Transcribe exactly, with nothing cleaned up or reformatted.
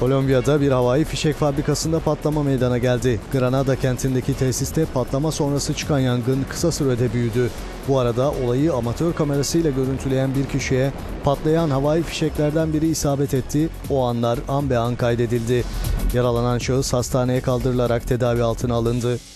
Kolombiya'da bir havai fişek fabrikasında patlama meydana geldi. Granada kentindeki tesiste patlama sonrası çıkan yangın kısa sürede büyüdü. Bu arada olayı amatör kamerasıyla görüntüleyen bir kişiye patlayan havai fişeklerden biri isabet etti. O anlar an be an kaydedildi. Yaralanan şahıs hastaneye kaldırılarak tedavi altına alındı.